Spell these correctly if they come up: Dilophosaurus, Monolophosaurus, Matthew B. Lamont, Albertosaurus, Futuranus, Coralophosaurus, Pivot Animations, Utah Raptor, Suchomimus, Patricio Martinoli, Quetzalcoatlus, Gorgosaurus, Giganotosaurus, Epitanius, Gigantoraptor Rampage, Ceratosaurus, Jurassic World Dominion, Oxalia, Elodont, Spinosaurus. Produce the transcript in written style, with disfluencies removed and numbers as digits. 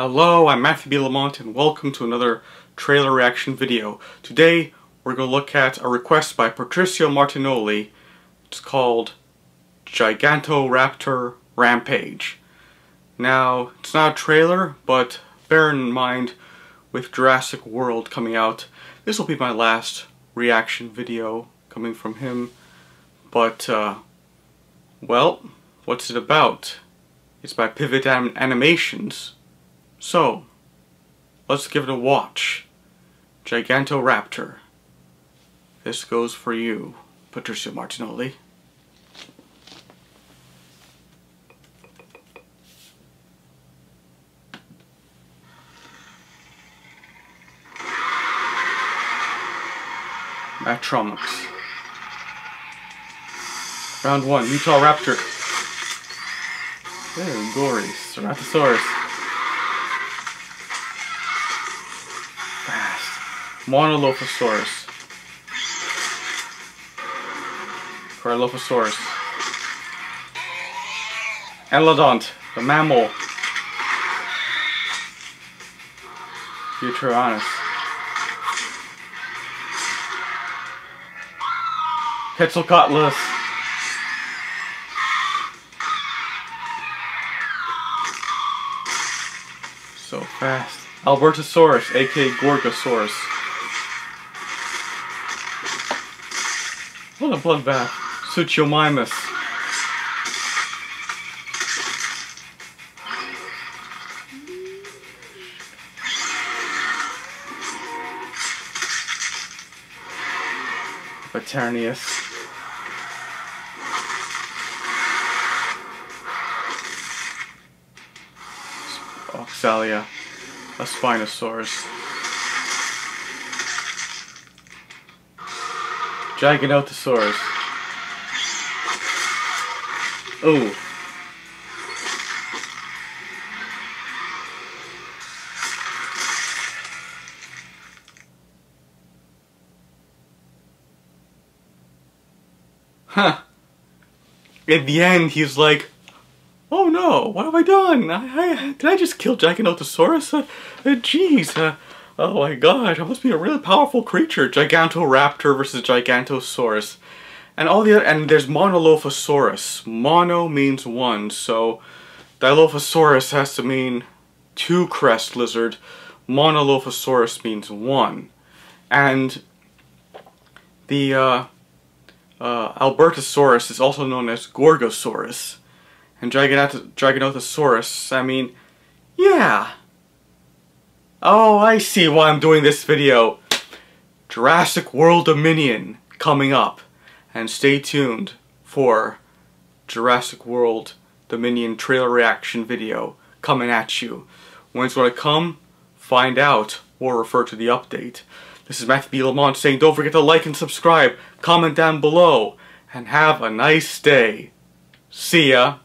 Hello, I'm Matthew B. Lamont and welcome to another trailer reaction video. Today we're going to look at a request by Patricio Martinoli. It's called Gigantoraptor Rampage. Now, it's not a trailer, but bear in mind with Jurassic World coming out, this will be my last reaction video coming from him. But, well, what's it about? It's by Pivot Animations. So, let's give it a watch. Gigantoraptor. This goes for you, Patricio Martinoli. Matronics. Round 1, Utah Raptor. Very gory. Ceratosaurus. Monolophosaurus. Coralophosaurus. Elodont, the mammal. Futuranus. Quetzalcoatlus. So fast. Albertosaurus, aka Gorgosaurus. What a bloodbath. Suchomimus. Epitanius. Oxalia. A Spinosaurus. Giganotosaurus. Ooh. Huh. At the end, he's like, "Oh no! What have I done? Did I just kill Giganotosaurus? Jeez." Oh my gosh, I must be a really powerful creature. Gigantoraptor versus Gigantosaurus. And all the other, and there's Monolophosaurus. Mono means one, so Dilophosaurus has to mean two crest lizard. Monolophosaurus means one. And the Albertosaurus is also known as Gorgosaurus. And Giganotosaurus, I mean, yeah. Oh, I see why I'm doing this video. Jurassic World Dominion coming up. And stay tuned for Jurassic World Dominion trailer reaction video coming at you. When it's going to come, find out or refer to the update. This is Matthew B. Lamont saying don't forget to like and subscribe, comment down below, and have a nice day. See ya.